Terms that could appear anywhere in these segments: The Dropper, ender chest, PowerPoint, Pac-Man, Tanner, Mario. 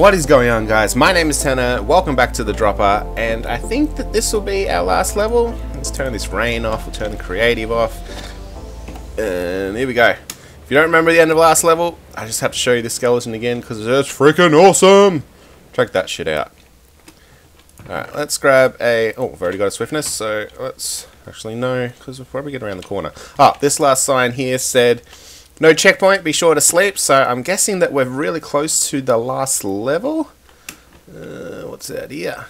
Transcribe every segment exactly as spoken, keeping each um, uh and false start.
What is going on, guys? My name is Tanner, welcome back to The Dropper, and I think that this will be our last level. Let's turn this rain off, we'll turn the creative off, and here we go. If you don't remember the end of last level, I just have to show you the skeleton again, because it's freaking awesome! Check that shit out. Alright, let's grab a... oh, I've already got a swiftness, so let's... actually, no, because we'll probably get around the corner. Ah, this last sign here said... no checkpoint, be sure to sleep, so I'm guessing that we're really close to the last level. Uh, what's that here?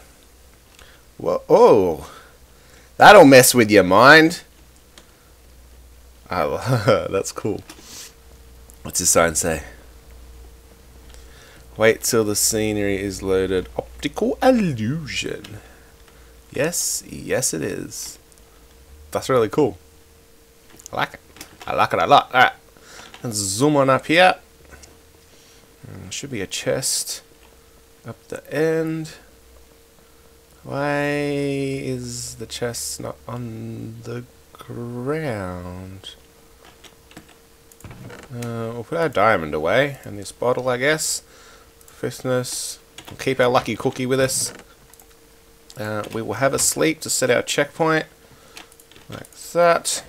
Whoa, oh, that'll mess with your mind. Oh, that's cool. What's this sign say? Wait till the scenery is loaded. Optical illusion. Yes, yes it is. That's really cool. I like it. I like it a lot. Alright. Let's zoom on up here. There should be a chest up the end. Why is the chest not on the ground? Uh, we'll put our diamond away and this bottle, I guess. Fistness. We'll keep our lucky cookie with us. Uh, we will have a sleep to set our checkpoint. Like that.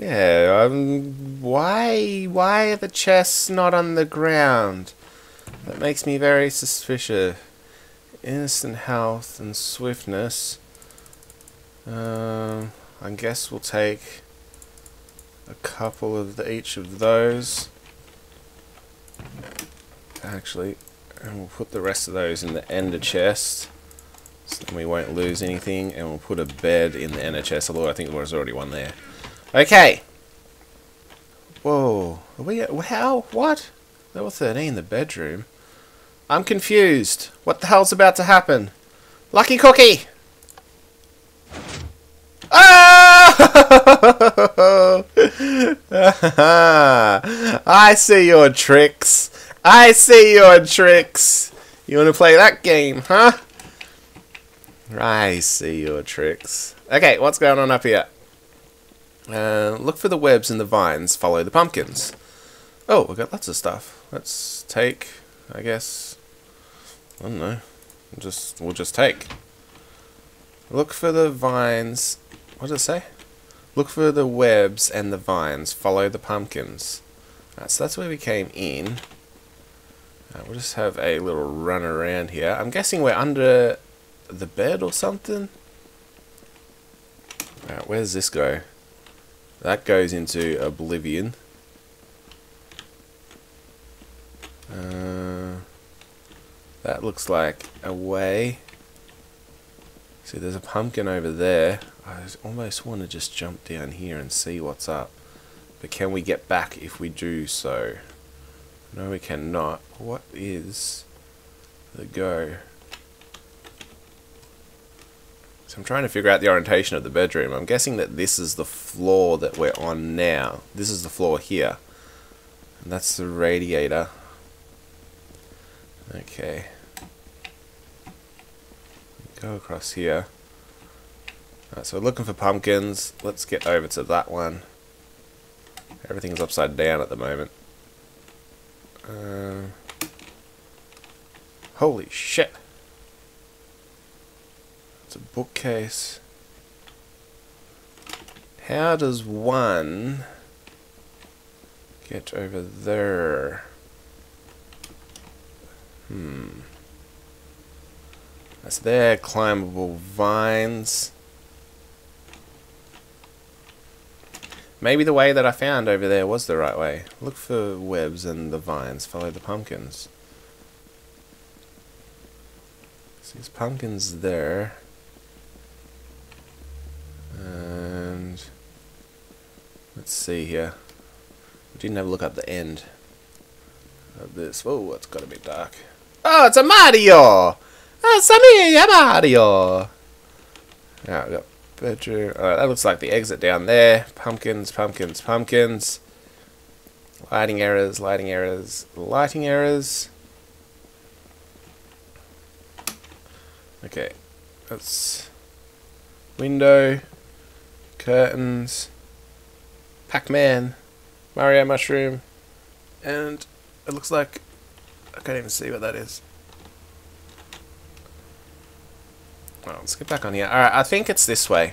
Yeah, um, why, why are the chests not on the ground? That makes me very suspicious. Instant health and swiftness. Um, I guess we'll take a couple of the, each of those. Actually, and we'll put the rest of those in the ender chest. So then we won't lose anything, and we'll put a bed in the ender chest, although I think there was already one there. Okay. Whoa. Are we, how? What? Level thirteen, the bedroom. I'm confused. What the hell's about to happen? Lucky cookie! Oh! I see your tricks. I see your tricks. You want to play that game, huh? I see your tricks. Okay, what's going on up here? Uh, look for the webs and the vines, follow the pumpkins. Oh, we've got lots of stuff. Let's take, I guess, I don't know, we'll just, we'll just take. Look for the vines, what does it say? Look for the webs and the vines, follow the pumpkins. Alright, so that's where we came in. Right, we'll just have a little run around here. I'm guessing we're under the bed or something. Alright, where does this go? That goes into oblivion. Uh, that looks like a way. See, there's a pumpkin over there. I almost want to just jump down here and see what's up. But can we get back if we do so? No, we cannot. What is the go? So I'm trying to figure out the orientation of the bedroom. I'm guessing that this is the floor that we're on now. This is the floor here. And that's the radiator. Okay. Go across here. Alright, so we're looking for pumpkins. Let's get over to that one. Everything's upside down at the moment. Uh, holy shit. It's a bookcase. How does one get over there? Hmm. That's there, climbable vines. Maybe the way that I found over there was the right way. Look for webs and the vines, follow the pumpkins. See, there's pumpkins there. And let's see here. We didn't have a look at the end of this. Whoa, it's got a bit dark. Oh, it's a Mario! It's a me, a Mario! Now we got bedroom. Alright, that looks like the exit down there. Pumpkins, pumpkins, pumpkins. Lighting errors, lighting errors, lighting errors. Okay, that's window. Curtains, Pac-Man, Mario Mushroom, and It looks like... I can't even see what that is. Well, let's get back on here. Alright, I think it's this way.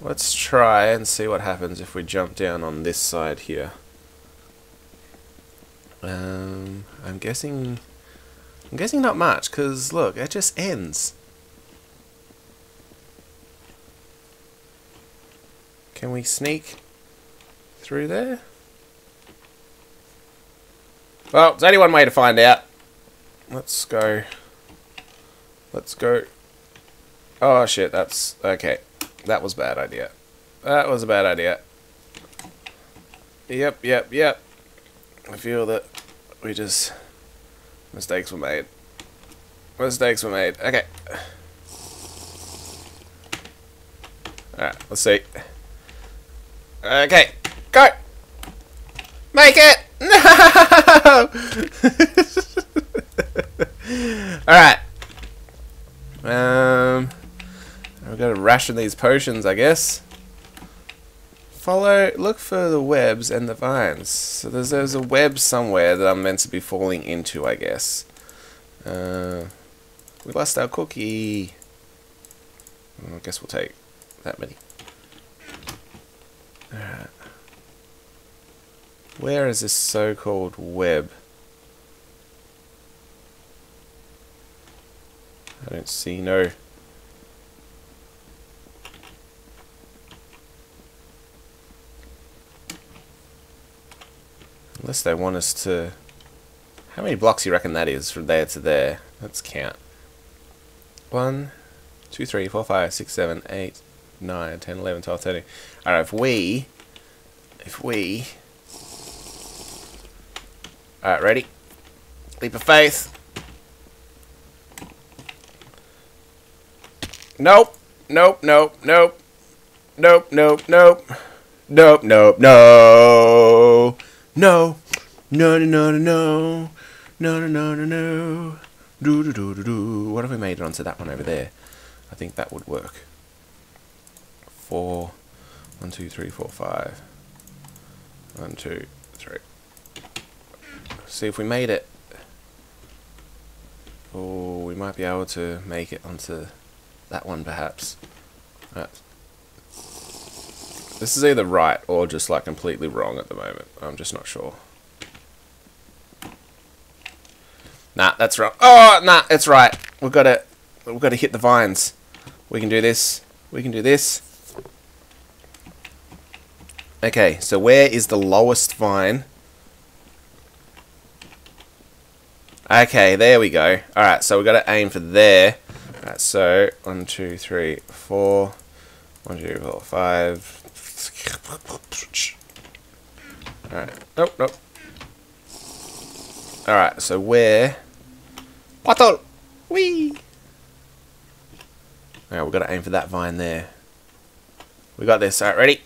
Let's try and see what happens if we jump down on this side here. Um, I'm guessing... I'm guessing not much, because look, it just ends. Can we sneak through there? Well, there's only one way to find out. Let's go. Let's go. Oh shit, that's... okay. That was a bad idea. That was a bad idea. Yep, yep, yep. I feel that we just... mistakes were made. Mistakes were made. Okay. Alright, let's see. Okay. Go! Make it! No! Alright. Um... I've got to ration these potions, I guess. Follow... look for the webs and the vines. So there's, there's a web somewhere that I'm meant to be falling into, I guess. Uh, we lost our cookie. I guess we'll take that many. Alright. Where is this so-called web? I don't see no... unless they want us to... how many blocks do you reckon that is from there to there? Let's count. one, two, three, four, five, six, seven, eight, nine, ten, eleven, twelve, thirteen. Alright, if we... if we... alright, ready? Leap of faith. Nope. Nope, nope, nope. Nope, nope, nope. Nope, nope, no. No, no, no, no, no, no, no, no, no, no, do, do, do, do, do. What if we made it onto that one over there? I think that would work. Four, one, two, three, four, five. One, two, three. See if we made it. Oh, we might be able to make it onto that one, perhaps. All right. This is either right or just like completely wrong at the moment. I'm just not sure. Nah, that's wrong. Oh, nah, it's right. We've got to, we've got to hit the vines. We can do this. We can do this. Okay, so where is the lowest vine? Okay, there we go. All right, so we've got to aim for there. All right, so one, two, three, four, one, two, four, five. Alright. Nope, nope. Alright, so where? Bottle! Whee! Alright, we've got to aim for that vine there. We got this. Alright, ready?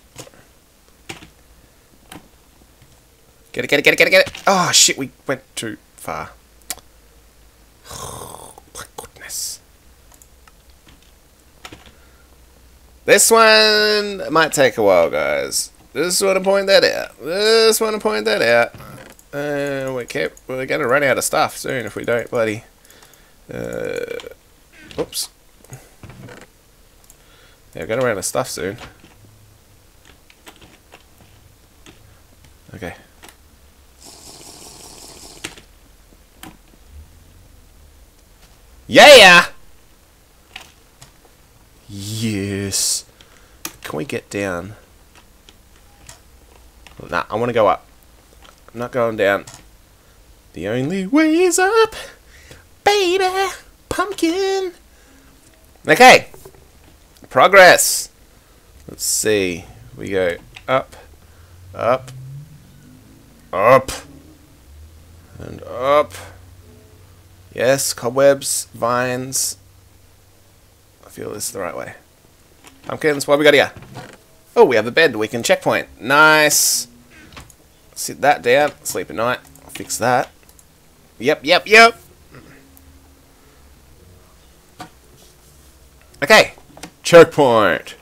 Get it, get it, get it, get it, get it! Oh, shit, we went too far. Oh, my goodness. This one might take a while, guys. Just want to point that out. Just want to point that out. Uh, we kept, we're going to run out of stuff soon if we don't bloody... Uh, oops. Yeah, we're going to run out of stuff soon. Okay. Yeah! Yes. Can we get down? Nah, I want to go up. I'm not going down. The only way is up, baby. Pumpkin. Okay. Progress. Let's see. We go up, up, up, and up. Yes, cobwebs, vines. I feel this is the right way. Pumpkins, what have we got here? Oh, we have a bed. We can checkpoint. Nice. Sit that down. Sleep at night. I'll fix that. Yep, yep, yep. Okay. Checkpoint.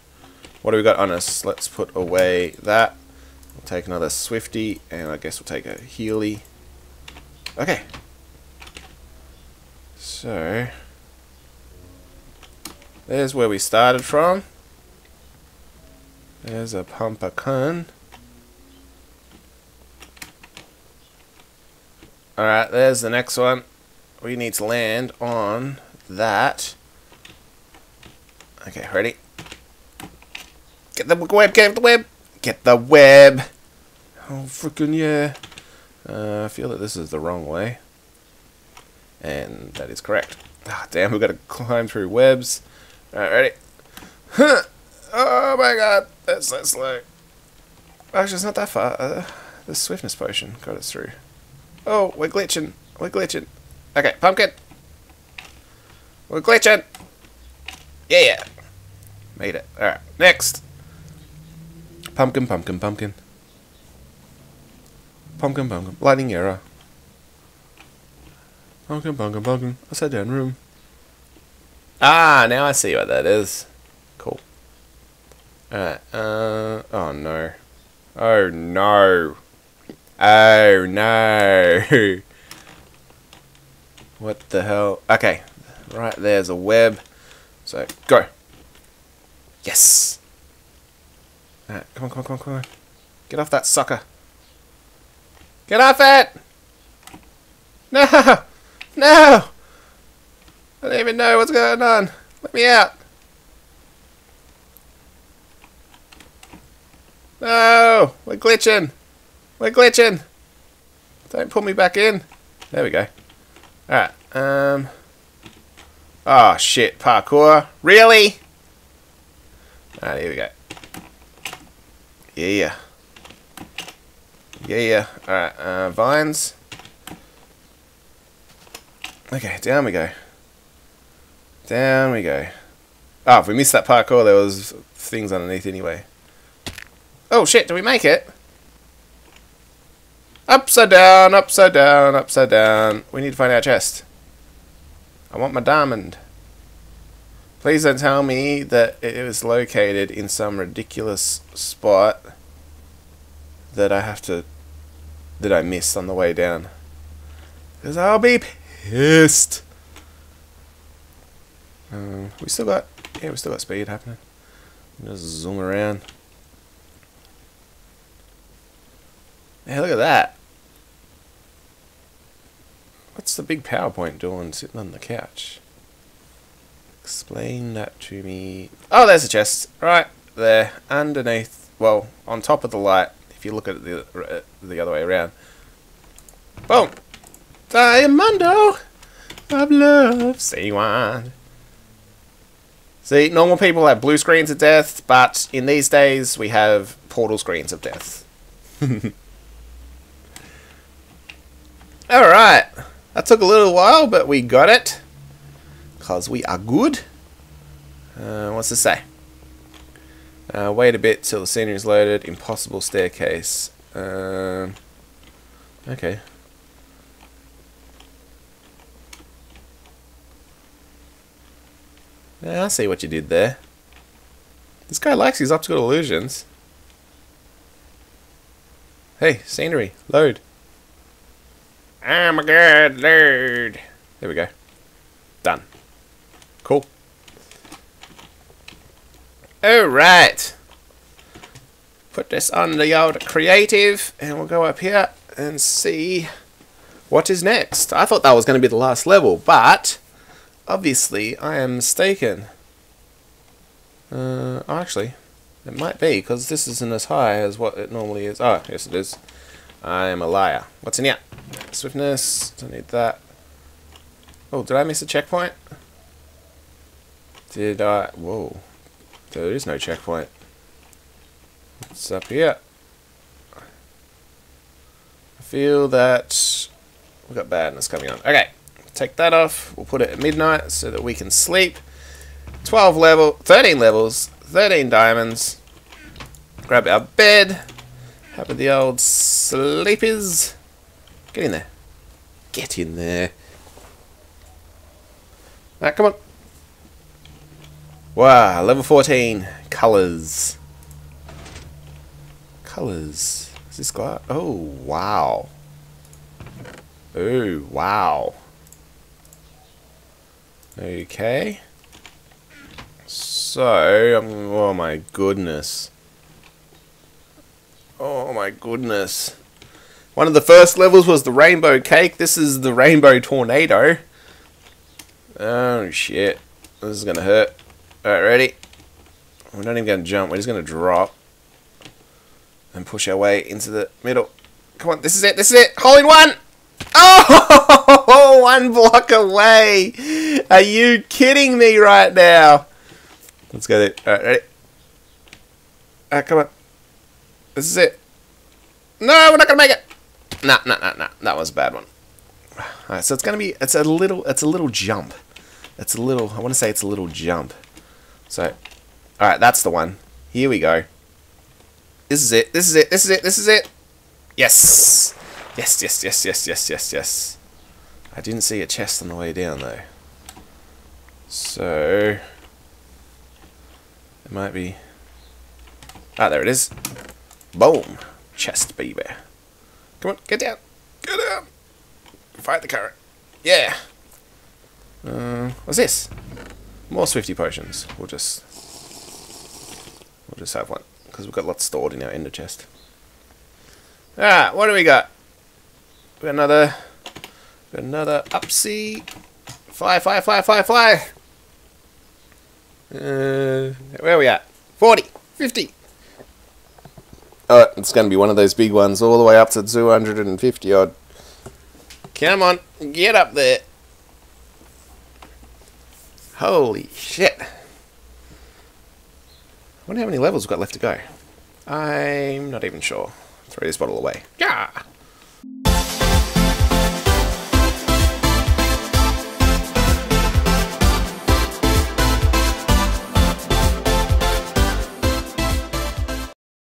What do we got on us? Let's put away that. We'll take another Swifty, and I guess we'll take a Healy. Okay. So there's where we started from. There's a pumpkin. Alright, there's the next one. We need to land on that. Okay, ready? Get the web, get the web! Get the web! Oh, frickin' yeah. Uh, I feel that this is the wrong way. And that is correct. Ah, damn, we've got to climb through webs. Alright, ready? Huh! Oh my god, that's so slow. Actually, it's not that far. Uh, the swiftness potion got us through. Oh, we're glitching. We're glitching. Okay, pumpkin. We're glitching. Yeah, yeah. Made it. Alright, next. Pumpkin, pumpkin, pumpkin. Pumpkin, pumpkin. Lightning error. Pumpkin, pumpkin, pumpkin. I sat down room. Ah, now I see what that is. Cool. Alright, uh, oh no. Oh no. Oh no. What the hell? Okay. Right there's a web. So, go. Yes. Alright, come on, come on, come on, come on. Get off that sucker. Get off it! No! No! I don't even know what's going on. Let me out. No! We're glitching. We're glitching. Don't pull me back in. There we go. Alright. Um. Oh, shit. Parkour. Really? Alright, here we go. Yeah. Yeah, yeah. Alright, uh, vines. Okay, down we go. Down we go. Oh, if we missed that parkour, there was things underneath anyway. Oh, shit, did we make it? Upside down, upside down, upside down. We need to find our chest. I want my diamond. Please don't tell me that it was located in some ridiculous spot that I have to... that I missed on the way down. Because I'll be pissed. Um, we still got... yeah, we still got speed happening. Just zoom around. Hey, look at that. What's the big PowerPoint doing sitting on the couch? Explain that to me. Oh, there's a chest. Right there. Underneath. Well, on top of the light. If you look at it the, the other way around. Boom. Diamondo of love. See one. See, normal people have blue screens of death. But in these days, we have portal screens of death. Alright, that took a little while, but we got it. Because we are good. Uh, what's to say? Uh, wait a bit till the scenery is loaded. Impossible staircase. Um, okay. Yeah, I see what you did there. This guy likes his optical illusions. Hey, scenery, load. I'm a good dude. There we go. Done. Cool. Alright. Put this on the old creative and we'll go up here and see what is next. I thought that was going to be the last level, but obviously I am mistaken. Uh, actually, it might be because this isn't as high as what it normally is. Oh, yes it is. I am a liar. What's in here? Swiftness. Don't need that. Oh, did I miss a checkpoint? Did I? Whoa. There is no checkpoint. It's up here. I feel that we've got badness coming on. Okay. Take that off. We'll put it at midnight so that we can sleep. twelve level. thirteen levels. thirteen diamonds. Grab our bed. Have the old sleepers. Get in there. Get in there. Alright, come on. Wow, level fourteen. Colours. Colours. Is this glass? Oh, wow. Ooh, wow. Okay. So, um, oh my goodness. Oh my goodness. One of the first levels was the rainbow cake. This is the rainbow tornado. Oh shit. This is gonna hurt. Alright, ready? We're not even gonna jump, we're just gonna drop. And push our way into the middle. Come on, this is it, this is it! Hole in one! Oh! One block away! Are you kidding me right now? Let's go there. Alright, ready? Alright, come on. This is it. No, we're not gonna make it! Nah, nah, nah, nah. That was a bad one. Alright, so it's gonna be, it's a little, it's a little jump. It's a little, I want to say it's a little jump. So, alright, that's the one. Here we go. This is it, this is it, this is it, this is it! Yes! Yes, yes, yes, yes, yes, yes, yes. I didn't see a chest on the way down, though. So, it might be... Ah, there it is. Boom! Chest, baby. Come on, get down! Get down! Fight the current. Yeah! Uh, what's this? More Swifty potions. We'll just... We'll just have one, because we've got lots stored in our ender chest. Alright, what do we got? We got another... We got another upsie. Fly, fly, fly, fly, fly! Uh, where are we at? forty, fifty! Oh, it's going to be one of those big ones, all the way up to two hundred fifty odd. Come on, get up there! Holy shit! I wonder how many levels we've got left to go. I'm not even sure. Throw this bottle away. Yeah!